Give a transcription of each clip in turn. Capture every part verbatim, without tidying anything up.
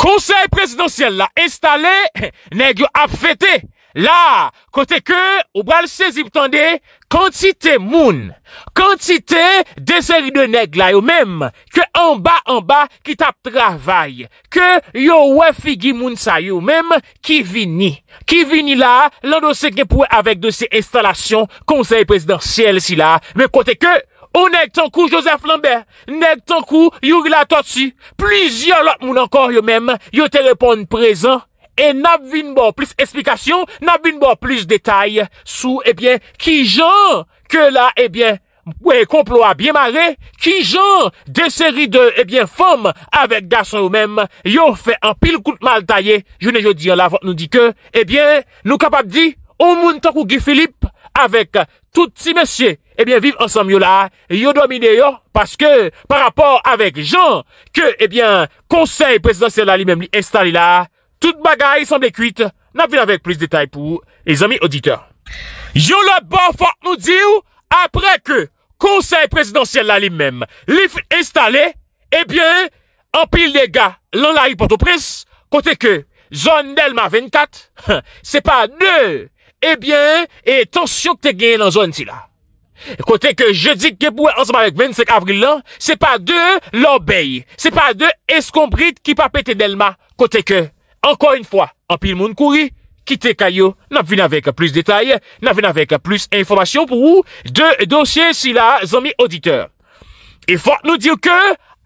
Conseil présidentiel là installé, nèg yo a fêté. Là, côté que, ou bral saisi tendez, quantité moun, quantité de série de nèg là yo même, que en bas en bas qui tap travail, que yo wè figi moun sa yo même qui vini. Qui vini là, l'endossé gen pou avec de ces installations conseil présidentiel si là, mais côté que on est en coup Joseph Lambert, nèg en coup Yuri Latoti, plusieurs autres moun encore yo même, yo te répondent présent. Et n'a vin bon plus explication, n'a vin bon plus détail sous, eh bien, qui genre que là, eh bien, ouais, complot a bien marré, qui genre des séries de, eh bien, femmes avec garçons eux-mêmes, yon fait un pile coup de mal taillé, je ne dis la vote nous dit que, eh bien, nous capables de dire, on monte ou Guy Philippe avec tout si monsieur, eh bien, vivre ensemble, yo là, yo domine yo, parce que, par rapport avec Jean, que, eh bien, conseil présidentiel là, lui-même, lui installé là, toute bagaille semble cuite. N'a vu avec plus de détails pour les amis auditeurs. Yo le bon faut nous dire après que conseil présidentiel là lui-même, lui installé, eh bien, en pile les gars, l'on la Port-au-Prince, côté que zone Delma vingt-quatre, c'est pas deux. Eh bien, et tension que t'es gagné dans zone ci là. Côté que jeudi que pour ensemble avec vingt-cinq avril là, c'est pas deux l'obéi, c'est pas deux escombrites qui pas pété Delma, côté que encore une fois, en pile monde couri, quittez Kayo, n'a vu avec plus de détails, n'a vu avec plus d'informations pour vous, deux dossiers si là, amis auditeurs. Il faut nous dire que,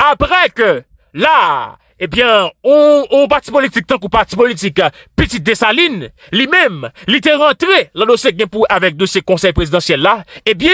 après que, là, eh bien, on, on parti politique, tant qu'on parti politique, Pitit Desalin, lui-même, il était rentré, dans le dossier avec de ces conseils présidentiels là, eh bien,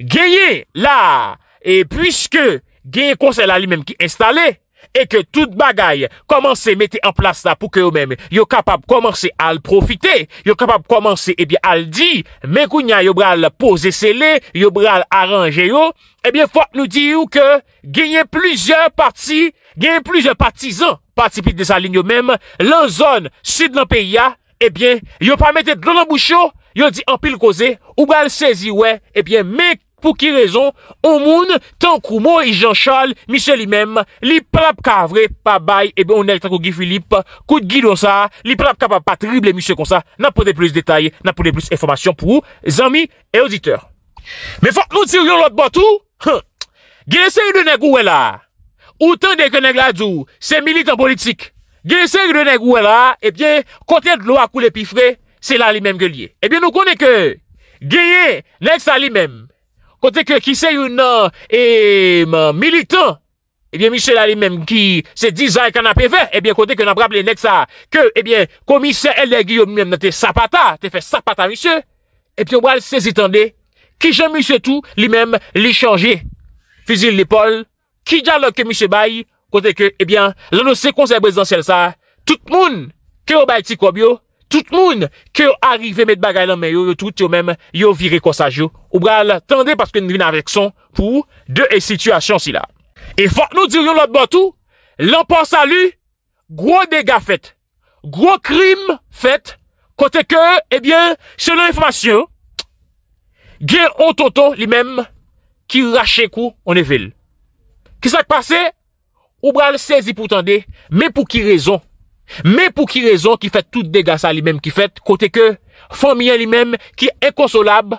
gagné, là, et puisque, gagné conseil là lui-même qui installé, et que toute bagaille commence à mettre en place là pour que eux-mêmes, yo capable commencer à le profiter, yo capable commencer, eh bien, à le dire, mais qu'on y a, yo bral poser scellé, yo bral arranger yo, eh bien, faut nous dire que, gagnez plusieurs partis, gagnez plusieurs partisans, partis de sa ligne eux-mêmes, l'en zone sud d'un pays, eh bien, yo pas mettre de l'eau dans le bouchon, yo dit en pile causé, ou bral saisi, ouais, eh bien, mais pour qui raison, au monde, tant que Moïse Jean-Charles, Michel lui-même, li plap kavre, pa bay, et bien, on est tant que Guy Philippe, coup de guidon ça, li plap capable pas tribler Michel comme ça, n'a pas de plus de détails, n'a pas de plus d'informations pour vous, amis et auditeurs. Mais faut que nous tirions l'autre botou, hein, gye série de nèg ouè là, autant de que nèg la dou, c'est militant politique, gye série de nèg ouè là, et bien, côté de l'eau à couler pifré, c'est là lui-même que lié. Et bien, nous connaissons que, gye, nèg ça lui-même, côté que qui c'est une et militant, eh bien Michel Ali même qui c'est dix ans canapé vert, eh bien côté que n'a rappelé nèg ça que eh bien commissaire L D Guillaume même te sapata, te fait sapata monsieur, et puis on va le saisir tendez qui Jean monsieur tout lui-même lui changer fusil l'épaule qui dialogue que monsieur bail côté que eh bien l'annonce conseil présidentiel ça tout le monde que au bail Tikobio tout le monde qui arrivé mettre bagaille dans mais yo tout yo même yo viré comme ça yo ou bral tendez parce que nous venons avec son pour deux et situation si là et faut nous dirions l'autre bord tout l'emport salut gros dégâts fait gros crime fait côté que eh bien selon information gain on tonton lui-même qui rache coup on est ville qui s'est passé ou bral saisi pour tendez mais pour qui raison mais pour qui raison qui fait tout dégâts ça lui-même qui fait côté que famille lui-même qui est inconsolable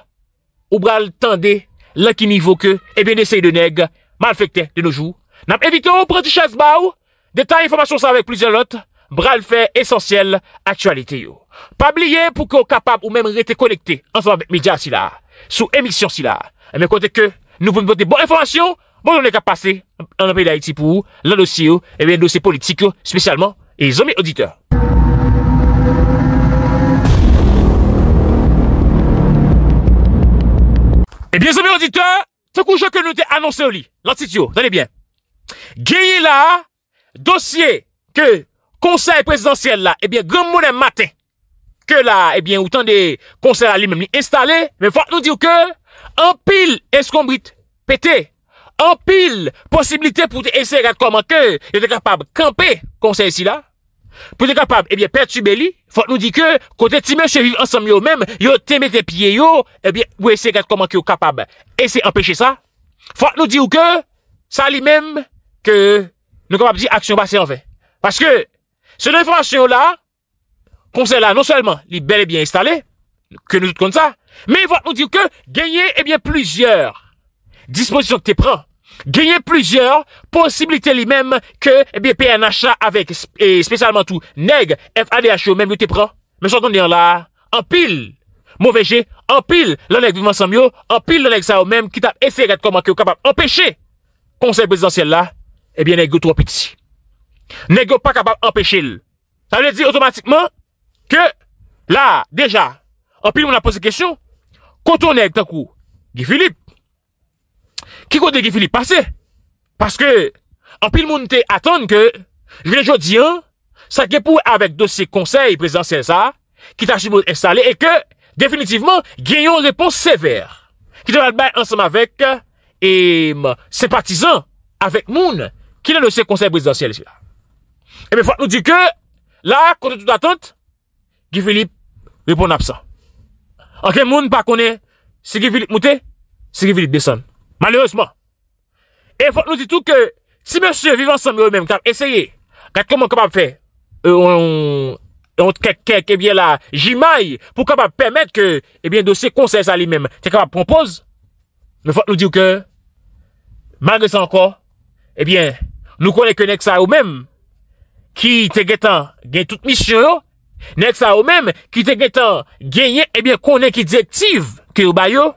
ou bral tendé là qui niveau que et bien d'essayer de nèg malfecté de nos jours n'a évité on prend chasse baou détail information ça avec plusieurs autres bral fait essentiel actualité yo pas oublier pour que capable ou même rester connecté ensemble avec média si là sous émission si là mais côté que nous vous donner bonne information bon on est capable passer en pays d'Haïti pour le dossier et bien dossier politique spécialement et les amis auditeurs. Eh bien, les amis auditeurs, tant qu'on que nous t'ai annoncé au lit, l'antitio, tenez bien. Gagné là, dossier que conseil présidentiel là, eh bien, grand monde matin, que là, eh bien, autant des conseils à lui-même installés, mais faut nous dire que, en pile escombrite, pété, en pile possibilité pour essayer de comment que il est capable de camper conseil ici là pour être capable eh bien perturber lui faut nous dire que côté ti monsieur vivre ensemble yo même yo te mettre pied yo eh bien pour essayer de comment que capable essayer empêcher ça faut nous dire que ça lui même que nous capable dire action passée en vain parce que Cette information-là, conseil-là, non seulement, il est bel et bien installé, que nous comme ça, mais il va nous dire que, gagner, eh bien, plusieurs dispositions que tu prends. Gagner plusieurs possibilités lui-même que, eh bien, P N H avec, et spécialement tout, N E G, F A D H O, même, tu prends. Mais surtout, on est là, en pile. Mauvais G, en pile, l'on est vivant sans mieux, en pile, l'on est ça même, qui t'a essayé de comment que vous capable d'empêcher conseil présidentiel là, eh bien, n'est trop petit. N'est pas capable d'empêcher le. Ça veut dire automatiquement que, là, déjà, en pile, on a posé question, quand on est, d'un coup, Guy Philippe, qui côté Guy Philippe passé? Parce que, en pile, on te attend que, je vais le dire, hein, ça qui est pour avec dossier conseil présidentiel ça, qui t'a suppose installé et que, définitivement, gagnons une réponse sévère. Qui doit être ensemble avec et ses partisans, avec Moun, qui est le conseil présidentiel ici. Et bien, faut nous dire que, là, contre toute attente, Guy Philippe répond absent. En quel monde pas connaît, c'est Guy Philippe monte, c'est Guy Philippe descend. Malheureusement. Et faut nous dire tout que, si monsieur vivant ensemble eux-mêmes, qui a essayé, comment on faire, on, donc, eh bien, là, j'imagine, pour capable permettre que, eh bien, de ces conseils à lui-même, c'est capable de proposer. Mais faut nous dire que, malgré ça encore, eh bien, nous connaissons que Nexa ou même, qui te guettant, gagne toute mission, Nexa ou même, qui te guettant, gagne, eh bien, qu'on est qui directive, que au bayo,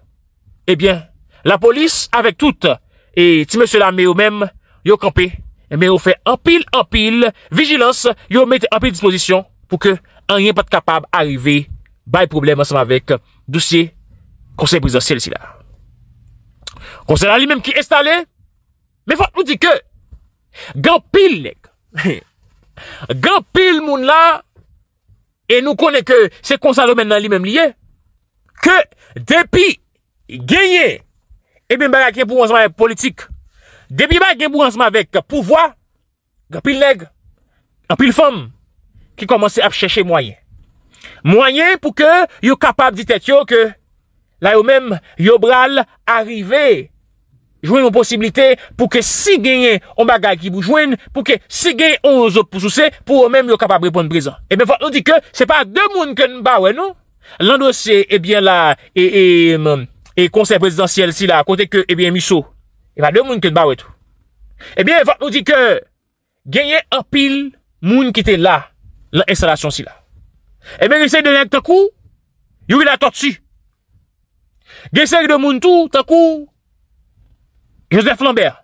eh bien, la police, avec toute, et si monsieur l'armée ou même, yo campé, eh bien, on fait en pile, en pile, vigilance, yo mette en pile disposition, pour que rien pas capable d'arriver bail problème ensemble avec dossier conseil présidentiel ici là. Conseil là lui-même qui est installé, mais faut nous dire que grand pile nèg. Grand pile moun là et nous connaît que c'est conseil maintenant lui-même lié que depuis gagner et bien bagay pour ensemble avec politique. Depuis bagay pour ensemble avec pouvoir, grand pile nèg, grand pile femme qui commençait à chercher moyen. Moyen pour que yo capable dit tête yo que là yo même yo bral arriver jouer une possibilité pour que si gagner on bagage qui vous joindre pour que si gagner on autres pour soucer pour eux même yo capable répondre présent. Et ben faut nous dire que c'est pas deux monde que nous ba ouais non. L'an dossier eh bien là et et et conseil présidentiel si là côté que eh bien Misso. Et pas deux monde que nous ba ouais tout. Eh bien faut nous dire que gagner en pile monde qui était là l'installation si là. Et bien, il s'est donné un coup, Yuri Latoti. Il s'est donné de Mountou, un coup, Joseph Lambert.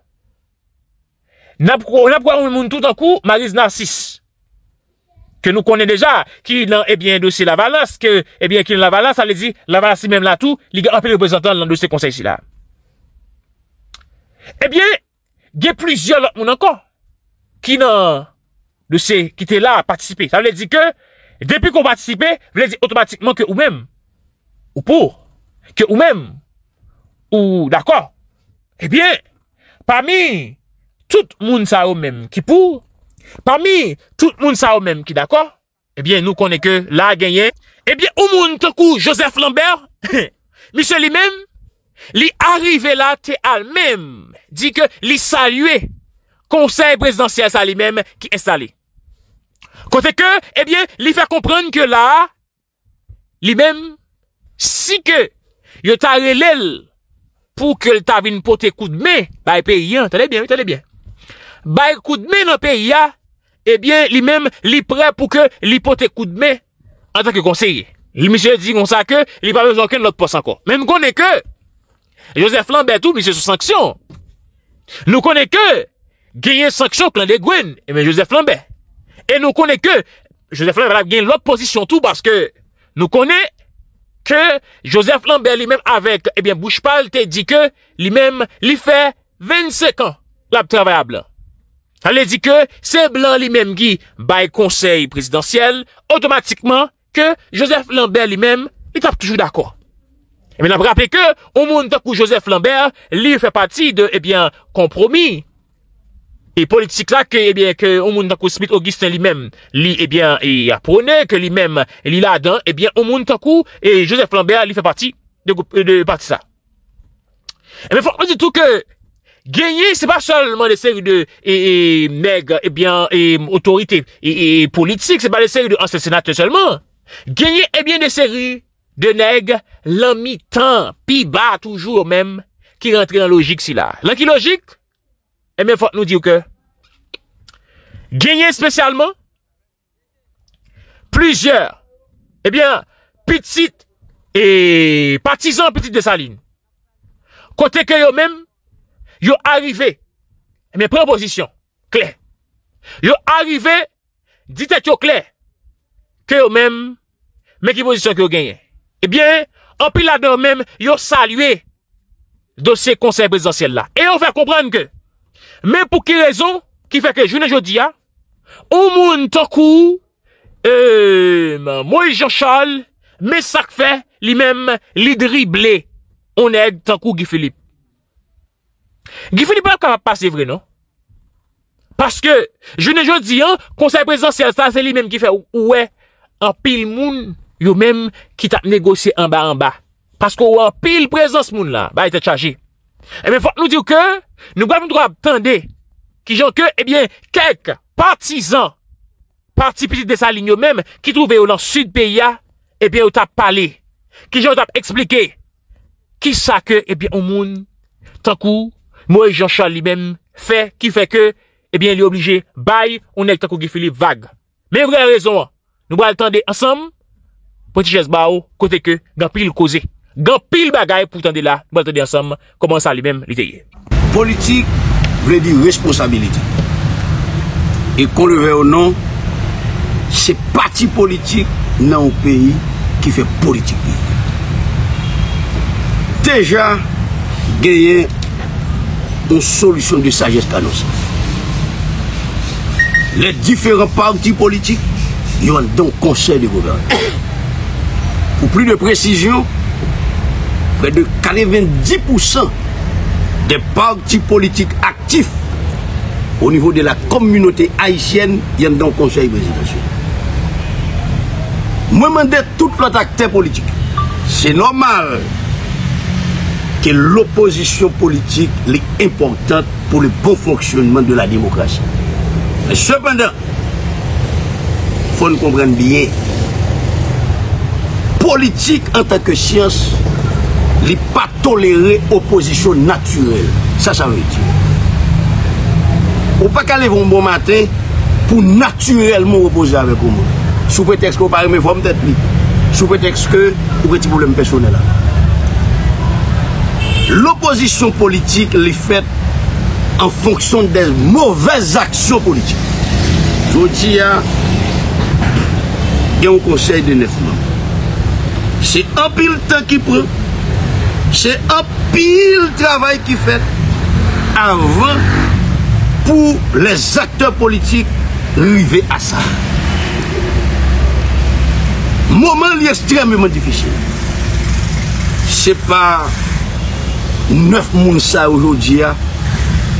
On a pris Mountou, un coup, Marise Narcisse. Que nous connaissons déjà, qui est bien dossier Lavalas, que, eh bien, qui est Lavalas, ça veut dire, Lavalas, si même là tout, il y a un peu de représentants dans ce conseil si là. Eh bien, il y a plusieurs autres encore, qui n'ont de ces qui étaient là à participer. Ça veut dire que, depuis qu'on participe, veut dire automatiquement que ou même, ou pour, que ou même, ou d'accord, eh bien, parmi tout le monde ça ou même qui pour, parmi tout le monde ça ou même qui d'accord, eh bien, nous connaissons que là a gagné, eh bien, au monde, tout coup, Joseph Lambert, monsieur lui-même, lui arrivé là, t'es al même, dit que lui salué conseil présidentiel ça lui-même qui est installé. Côté que, eh bien, lui faire comprendre que là, lui-même, si que, yo t'a relèl pour que t'a vin pote coup de main, bah, pays, t'allez bien, t'allez bien. Bah, coup de main dans le pays, eh bien, lui-même, lui prêt pour que lui pote coup de main en tant que conseiller. Le monsieur dit qu'on ça que, il pas besoin qu'un autre poste encore. Même qu'on est que, Joseph Lambert tout, monsieur sous sanction. Nous connaît que, gagner sanction clan de Gwen, et bien, Joseph Lambert. Et nous connaît que Joseph Lambert a gagné l'opposition tout parce que nous connaît que Joseph Lambert lui-même avec, eh bien, Bouchepal te dit que lui-même, lui fait vingt-cinq ans, la travail à blanc. Elle dit que c'est blanc lui-même qui bail conseil présidentiel, automatiquement, que Joseph Lambert lui-même, il tape toujours d'accord. Et bien, rappelez que, au monde où Joseph Lambert, lui fait partie de, eh bien, compromis. Et politique là que eh bien que au monde tant que Smith Augustin lui-même lui eh bien il apprenait que lui-même il là-dedans eh bien au monde tant que et Joseph Lambert lui fait partie de de parti ça. Et bien faut dire tout que Gagner, c'est pas seulement des séries de et, et, maigres, et bien, et autorités et, et politiques, c'est pas des séries de anciens sénateurs seulement. Gagner, et bien, des séries de nègres, l'an mi-temps, pi bas toujours même, qui rentrent dans logique si là. L'an qui logique, et bien, faut nous dire que gagner spécialement plusieurs, eh bien, petites et partisans Pitit Desalin. Côté que eux-mêmes, ils sont arrivés, mes propositions claires. Ils sont arrivés, dites-vous clair, que eux-mêmes, mais qui position que vous gagnez. Eh bien, en pile là-dedans même, ils ont salué le dossier conseil présidentiel là. Et on fait comprendre que, mais pour quelle raison, qui fait que journée aujourd'hui, au monde tant coup, euh, Moïse Jean-Charles, mais ça fait lui-même, lui driblé. On est tant coup Guy Philippe. Guy Philippe n'est pas passé vrai, non? Parce que, je ne je dis, hein, conseil présidentiel, ça, c'est lui-même qui fait, ouais, en pile moun, yo même, qui t'a négocié en bas, en bas. Parce qu'on en pile présence moun, là, bah, il t'a chargé. Eh bien, faut nous dire que, nous devons nous attendre, qui j'en que, eh bien, quelques partisans, partis Pitit Desalin yo même, qui trouvaient au dans le sud pays, eh bien, on t'a parlé, qui j'en t'a expliqué, qui ça que, eh bien, au monde, tant coup, Moïse Jean-Charles lui-même fait, qui fait que, eh bien, il est obligé, bail, on est tant coup Guy Philippe vague. Mais vraie raison, nous allons attendre ensemble, petit chaise bao, côté que, dans pile causé, dans pile bagaille pour tendre là, nous allons attendre ensemble, comment ça lui-même, l'été. Politique, veut dire responsabilité. Et qu'on le veuille ou non, c'est parti politique dans un pays qui fait politique. Déjà, gagner une solution de sagesse à nous. Les différents partis politiques, ils ont donc conseil de gouvernement. Pour plus de précision, près de quatre-vingt-dix pour cent des partis politiques actifs au niveau de la communauté haïtienne, ils ont donc conseil présidentiel. Moi, je demande tout l'autre acteur politique. C'est normal que l'opposition politique est importante pour le bon fonctionnement de la démocratie. Mais cependant, il faut nous comprendre bien, politique en tant que science n'est pas tolérée opposition naturelle. Ça, ça veut dire. On ne peut pas qu'à lever un bon matin pour naturellement opposer avec nous. Sous prétexte qu'on parle de mes formes d'être libre. Sous prétexte que vous avez des problèmes personnels. L'opposition politique est faite en fonction des mauvaises actions politiques. Je dis à un conseil de neuf membres. C'est un pile temps qui prend, c'est un pile travail qui fait avant pour les acteurs politiques arriver à ça. Moment extrêmement difficile. C'est pas neuf personnes aujourd'hui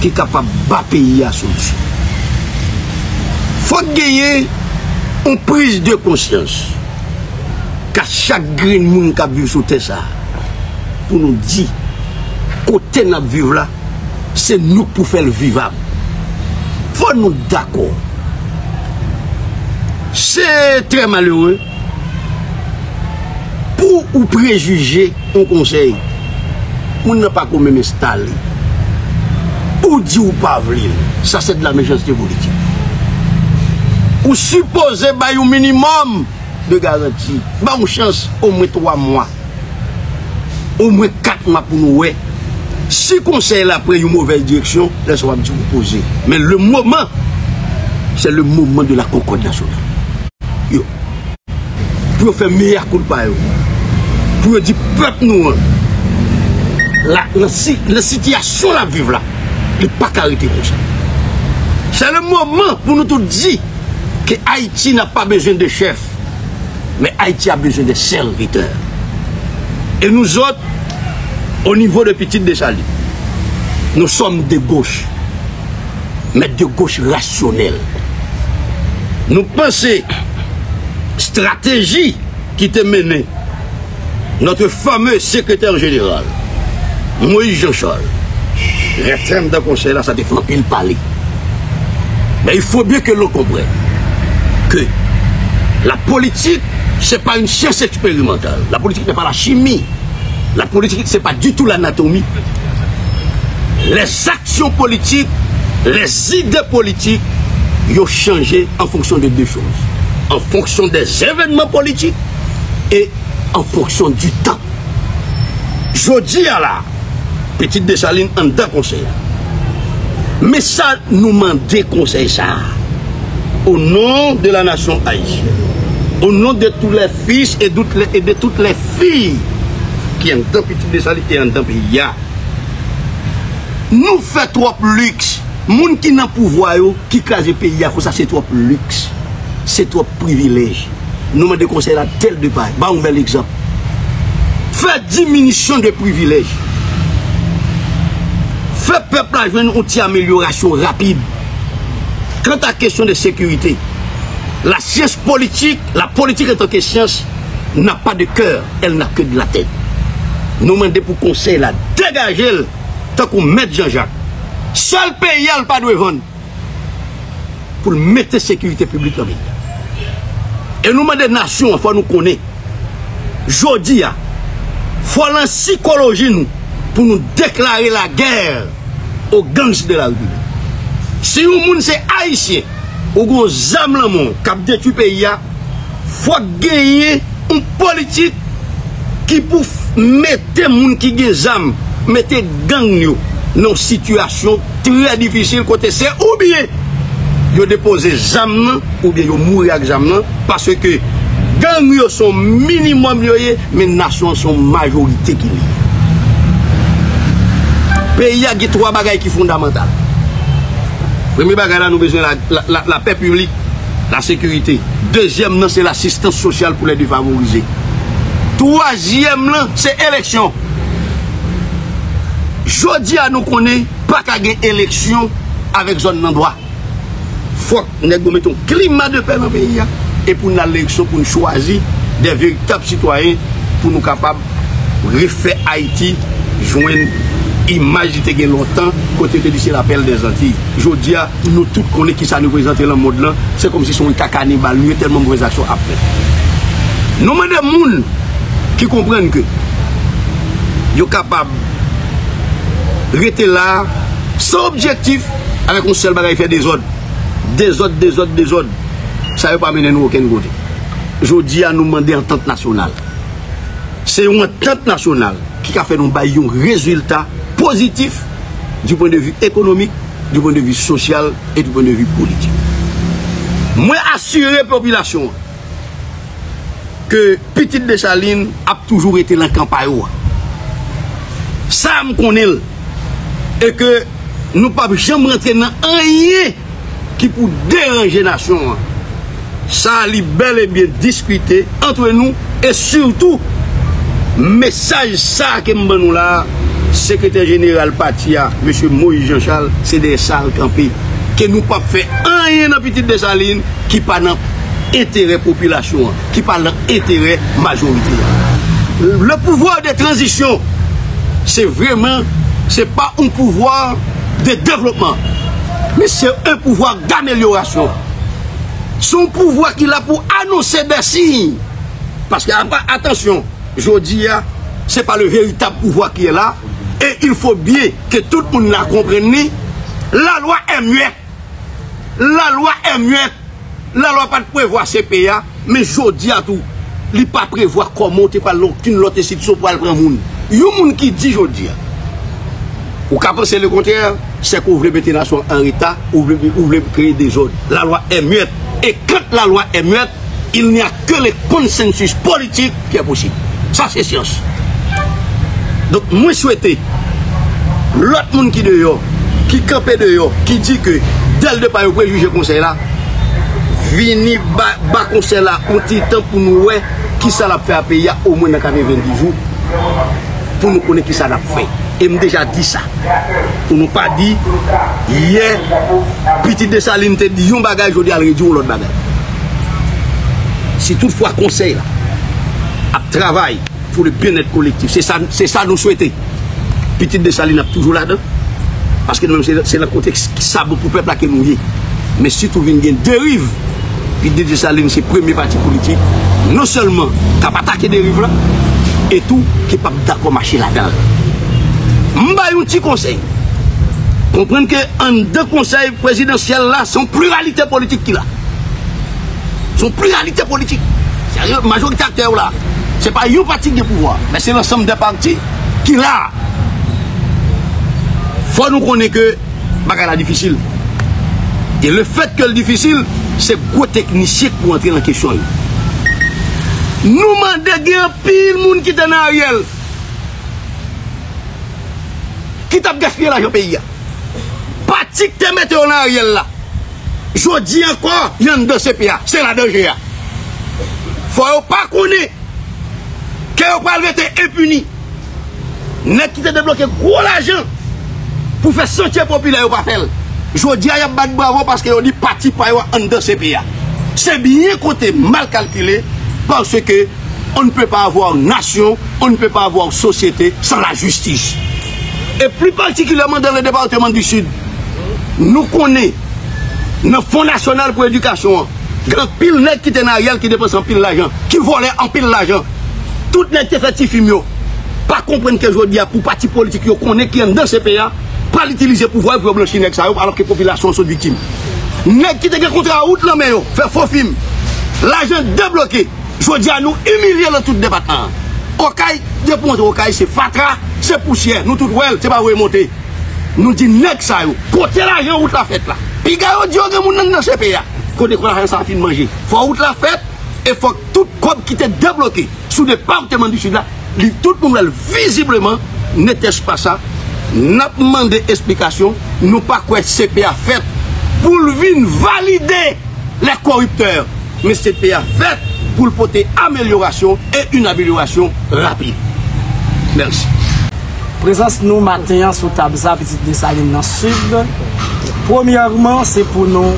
qui sont capables de battre le pays à solution. Il faut gagner une prise de conscience qu'à chaque personne qui vit sur terre ça pour nous dire côté n'a vivre là c'est nous pour faire le vivable. Faut nous d'accord. C'est très malheureux pour ou préjuger un conseil. On n'a pas comme même installé. Ou dit ou pas vlil. Ça c'est de la méchanceté politique. Ou supposé bah un minimum de garantie. Bah une chance au moins trois mois. Au moins quatre mois pour nous. Ouais. Si conseil là prend une mauvaise direction, laissez-moi vous poser. Mais le moment, c'est le moment de la concorde nationale. Yo. Pour faire meilleur coup de paille. Pour dire peuple nous. La, la, la situation la vivre là, n'est pas carité comme ça. C'est le moment pour nous tous dire que Haïti n'a pas besoin de chefs, mais Haïti a besoin de serviteurs. Et nous autres, au niveau de Pitit Desalin, nous sommes de gauche, mais de gauche rationnelle. Nous pensons stratégie qui était menée, notre fameux secrétaire général, Moïse Jean-Charles, Retiens dans le conseil, là, ça te fait un pile parler. Mais il faut bien que l'on comprenne que la politique, ce n'est pas une science expérimentale. La politique n'est pas la chimie. La politique, ce n'est pas du tout l'anatomie. Les actions politiques, les idées politiques, ils ont changé en fonction de deux choses. En fonction des événements politiques et en fonction du temps. Je dis à la Pitit Desalin en deux conseils. Mais ça nous demande des conseils, ça. Au nom de la nation haïtienne, au nom de tous les fils et de toutes les filles qui ont dans Pitit Desalin et en dans pays. Nous faisons trop luxe. Les gens qui n'ont pas pouvoir, qui crasent le pays, c'est trop luxe. C'est trop privilège. Nous demandons des conseils à tel de bail. Bah, on met l'exemple. Faites diminution de privilèges. Faites peuple à une outil amélioration rapide. Quant à la question de sécurité, la science politique, la politique en tant que science, n'a pas de cœur, elle n'a que de la tête. Nous demandons pour conseil la dégager tant qu'on met Jean-Jacques. Seul pays n'a pas de vendre pour mettre la sécurité publique en ville. Et nous demandons des nations, enfin nous connaissons. Jodi a, faut la psychologie nous pour nous déclarer la guerre aux gangs de la rue. Si vous monde c'est haïtien, ou gros zam la monde cap détruit pays a, faut gagner une politique qui pour mettre monde qui gagne zam, mettre gang dans une situation très difficile côté c'est ou bien yo déposer zam ou bien yo mourir avec zam parce que gang yo sont minimum yoye, mais nations sont majorité qui lié. Pays a trois bagailles qui fondamentales. Premier bagaille là nous besoin la, la, la, la paix publique, la sécurité. Deuxième c'est l'assistance sociale pour les défavorisés. Troisième c'est élection. Jodi à nous connaît pas qu'à gagner élection avec zone d'endroit. Faut que nous mettons climat de paix dans le pays. Et pour l'élection, pour nous choisir des véritables citoyens pour nous capables de refaire Haïti, joindre l'image qui était longtemps, côté de lycée l'appel des Antilles. Je dis à nous tous connaissons qui ça nous présente dans le monde, c'est comme si son état cannibale, lui, tellement de mauvaises actions après. Nous avons des gens qui comprennent que ils sont capables de rester là, sans objectif, avec un seul bagage faire des ordres. Des ordres, des ordres, des ordres. Ça ne veut pas mener nous aucun côté. Je dis à nous demander en entente nationale. C'est une entente nationale qui a fait nous bailler un résultat positif du point de vue économique, du point de vue social et du point de vue politique. Moi, assurer la population que Pitit Desalin a toujours été dans la campagne. Ça me connaît. Et que nous ne pouvons jamais rentrer dans rien qui pour déranger la nation. Ça a bel et bien discuté entre nous et surtout, message ça que nous là, secrétaire général Patia, M. Moïse Jean-Charles, c'est des salles campées. Que nous pas fait un dans Pitit Desalin qui pas dans intérêt population, qui pas dans intérêt majorité. Le pouvoir de transition, c'est vraiment, c'est pas un pouvoir de développement, mais c'est un pouvoir d'amélioration. Son pouvoir qu'il a pour annoncer des signes. Parce que, attention, je dis, ce n'est pas le véritable pouvoir qui est là. Et il faut bien que tout le monde la comprenne. La loi est muette. La loi est muette. La loi pas de prévoir C P A. Mais je dis à tout, il ne pas prévoir comment tu pas l'autre situation pour aller prendre le monde. Il y a des gens qui disent, je dis, ou qu'à penser le contraire, c'est qu'on veut mettre la nation en état, ou qu'on veut créer des zones. La loi est muette. Et quand la loi est muette, il n'y a que le consensus politique qui est possible. Ça, c'est science. Donc, moi, souhaiter l'autre monde qui dehors, qui campe dehors, qui dit que dès le départ, vous pouvez juger le conseil là, venez bas le conseil là, un petit temps pour nous voir qui ça l'a fait à payer au moins dans quatre-vingt-dix jours, pour nous connaître qui ça l'a fait. Et m'a déjà dit ça. Pour nous pas dire, hier, Pitit Desalin te dit un bagage, aujourd'hui elle réduit l'autre bagage. Si toutefois conseil là, à travail pour le bien-être collectif, c'est ça, c'est ça nous souhaiter. Pitit Desalin a toujours là-dedans. Parce que même c'est dans le contexte qui ça beaucoup de peuple qui nous y est. Mais si tout vient une dérive, Pitit Desalin, c'est le premier parti politique, non seulement qui n'a pas attaqué des dérives là, et tout qui n'est pas d'accord marcher là-dedans. Je vais vous donner un petit conseil. Comprenez qu'en deux conseils présidentiels là, c'est une pluralité politique qu'il a. C'est une pluralité politique. C'est-à-dire que la majorité acteur là, ce n'est pas une parti qui a le pouvoir, mais c'est l'ensemble des partis qui l'a. Il faut nous connaître que c'est difficile. Et le fait que le difficile, c'est gros technicien pour entrer dans la question. Nous demandons qu'il y a pile de monde qui est dans Ariel. Qui t'a gaspillé l'argent pays. Parti que tu mets en Ariel là. Je dis encore, il y a un dossier pays. C'est la danger. Il ne faut pas connaître que vous ne pouvez pas être impuni. Ne quittez pas débloquer gros l'argent pour faire sentir populaire ou pas faire. Je dis à y'a pas de bravo parce que on dit parti par un de ces pays. C'est bien côté mal calculé parce que on ne peut pas avoir nation, on ne peut pas avoir société sans la justice. Et plus particulièrement dans le département du Sud, nous connaissons le Fonds national pour l'éducation. Grand pile net qui est en arrière, qui dépense en pile l'argent, qui volait en pile l'argent. Tout net qui fait tifimio. Pas comprendre que je dis pour parti politique, on connaît qui est dans ces pays. Pas l'utiliser pour voir pour blanchir ça alors que la population sont victimes. Nèg qui te contre la route là mais fait faux film. L'argent débloqué. Je dis à nous humilier dans tout département. Okaï, dépendre Okaï c'est fatra, c'est poussière, nous tout well, c'est pas remonter. Nous dit nèg ça côté l'argent route la fête là. Puis gayo dio que moun dans ce pays. Côté qu'on a ça fin manger. Faut route la fête et faut tout code qui te débloqué sous département du Sud là, tout pour visiblement n'était pas ça. Nous demandons des explications, nous pas quoi C P A fait pour valider les corrupteurs. Mais C P A fait pour porter amélioration et une amélioration rapide. Merci. Présence nous matin sur Tabza, Pitit Desalin dans le sud. Premièrement, c'est pour nous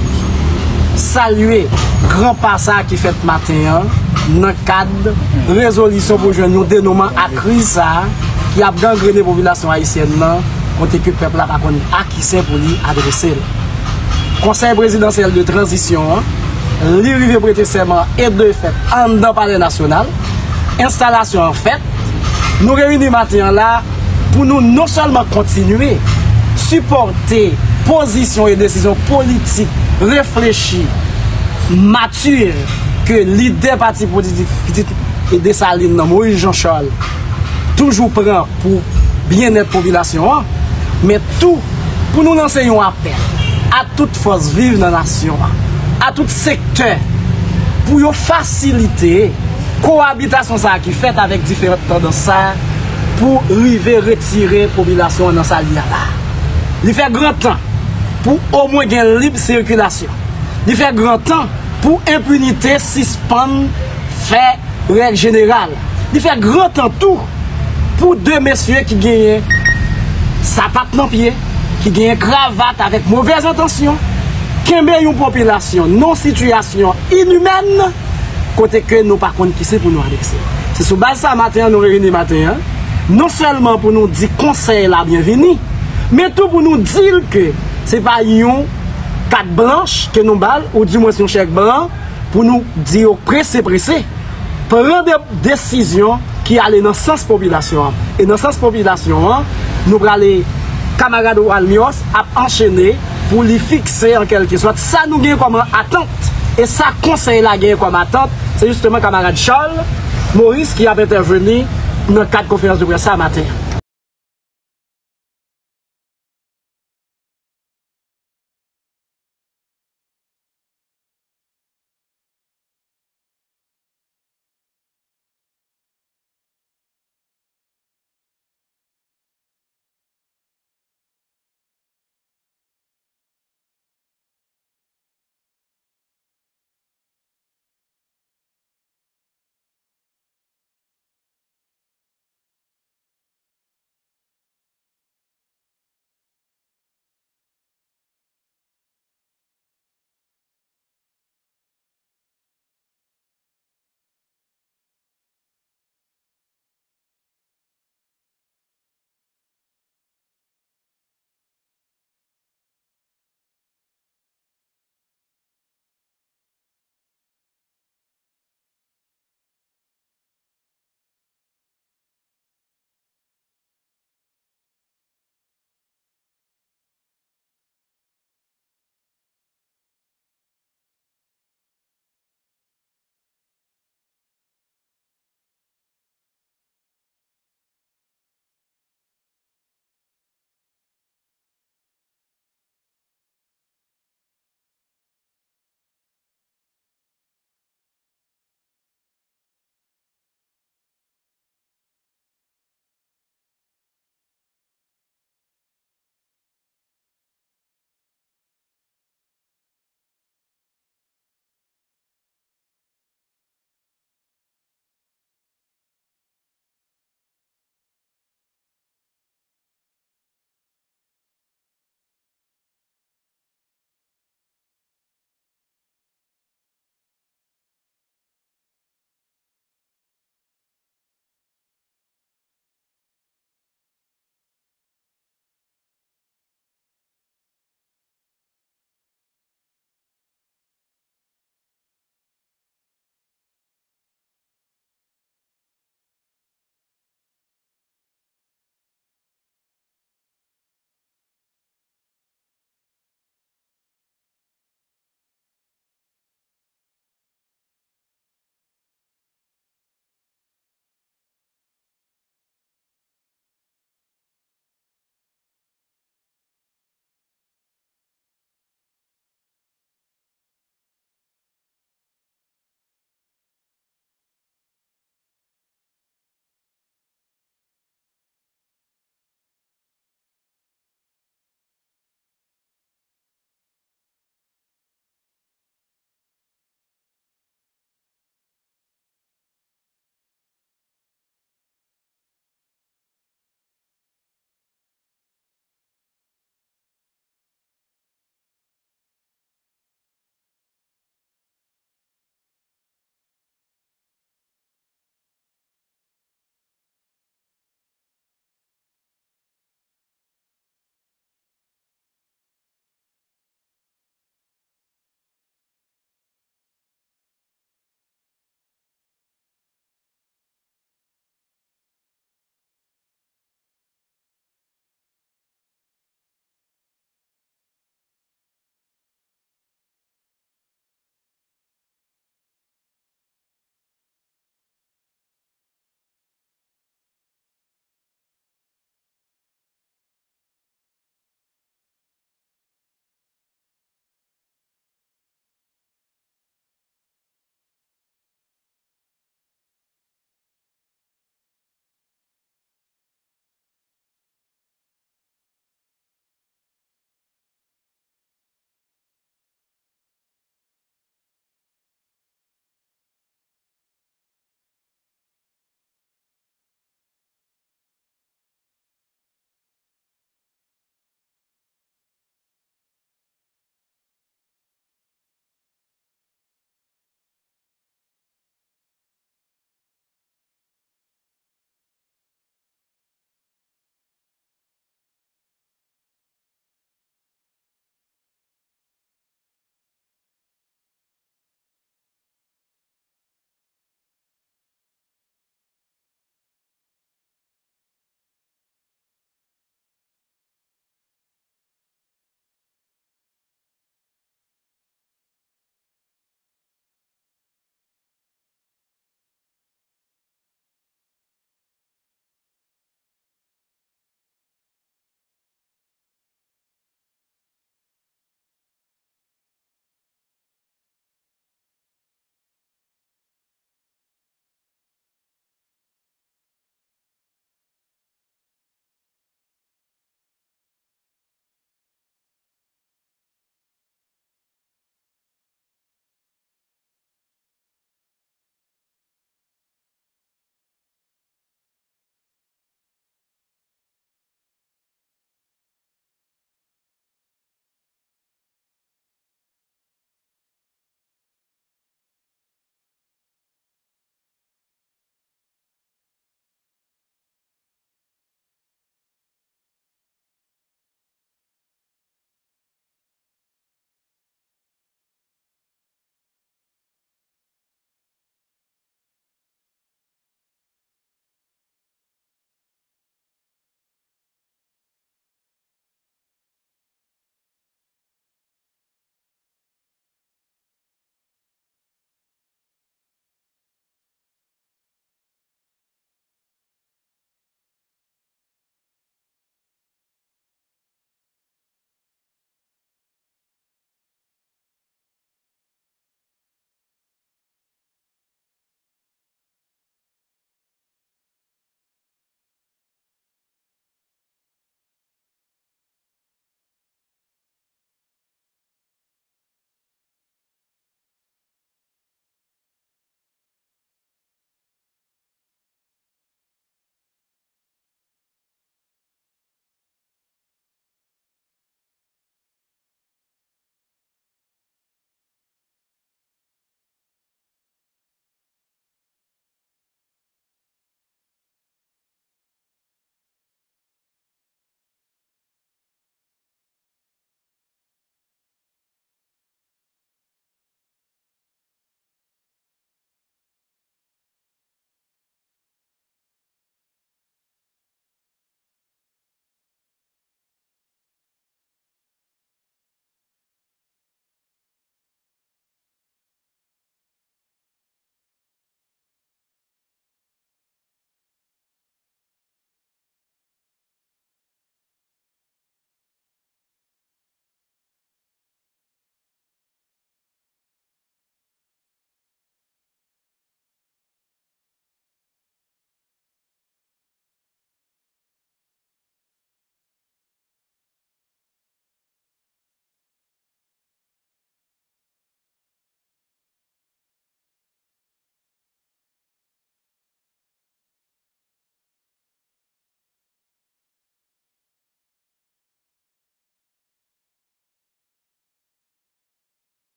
saluer grand passage qui fait matin dans le cadre de résolution pour nous dénommant à crise. Qui a gangréné la population haïtienne, côté que le peuple a acquis pour lui adresser. Conseil présidentiel de transition, l'arrivée prêté serment et de fait en dans le palais national, installation en fait, nous réunissons matin là pour nous non seulement continuer, supporter positions et décisions politiques réfléchies, matures, que l'idée parti politique et Desalin dans Moïse Jean-Charles. Toujours prêt pour bien-être population, mais tout pour nous lancer un appel à toute force vive dans la nation, à tout secteur, pour faciliter la cohabitation qui est faite avec différentes tendances pour arriver à retirer la population dans sa ligne. Il fait grand temps pour au moins une libre circulation. Il fait grand temps pour impunité, suspendre, faire règle générale. Il fait grand temps tout. Pour deux messieurs qui gagnent sapate dans pied, qui gagnent cravate avec mauvaise intention, qui aiment une population non situation inhumaine, côté que nous par contre qui c'est pour nous annexer. C'est sous base ça matin nous réunis matin, non seulement pour nous dire conseil la bienvenue, mais tout pour nous dire que c'est pas une carte blanche que nous balle ou du moins un chèque blanc pour nous dire pressé pressé, prendre des décisions qui allait dans le sens de la population. Et dans le sens de la population, nous allons les camarades ou almios à enchaîner pour les fixer en quelque sorte. Ça nous gagne comme attente. Et ça conseille la gagne comme attente. C'est justement camarade Charles Maurice qui a intervenu dans quatre conférences de presse ce matin.